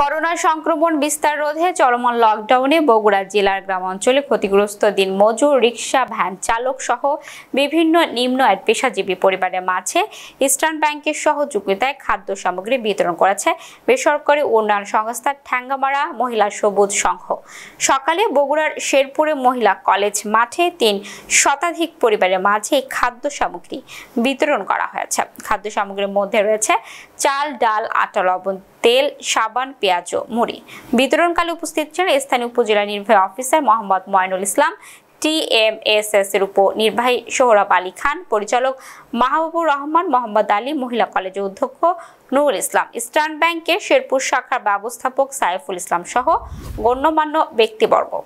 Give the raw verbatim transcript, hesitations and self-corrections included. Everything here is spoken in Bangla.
করোনা সংক্রমণ বিস্তার রোধে চলমান লকডাউনে বগুড়া জেলার গ্রামাঞ্চলে ক্ষতিগ্রস্ত দিনমজুর, রিকশা, ভ্যান চালক সহ বিভিন্ন নিম্ন আয় পেশাজীবী পরিবারের মাঝে ইস্টার্ন ব্যাংকের সহযোগিতায় খাদ্য সামগ্রী বিতরণ করেছে বেসরকারি উন্নয়ন সংস্থা ঠ্যাঙ্গামারা মহিলা সবুজ সংঘ। সকালে বগুড়ার শেরপুরে মহিলা কলেজ মাঠে তিন শতাধিক পরিবারের মাঝে খাদ্য সামগ্রী বিতরণ করা হয়েছে। খাদ্য সামগ্রীর মধ্যে রয়েছে চাল, ডাল, আটা, লবণ, তেল, সাবান, পেঁয়াজ, মুড়ি। বিতরণকালে উপস্থিত ছিলেন স্থানীয় উপজেলা নির্বাহী officer Mohammad Moinul Islam, T M S S এর উপনির্বাহী সোহরা বালি খান, পরিচালক মাহবুব রহমান, মোহাম্মদ আলী, মহিলা কলেজের অধ্যক্ষ নূর ইসলাম, ইস্টার্ন ব্যাংকের শেরপুর শাখার ব্যবস্থাপক সাইফুল ইসলাম সহ গণ্যমান্য ব্যক্তিবর্গ।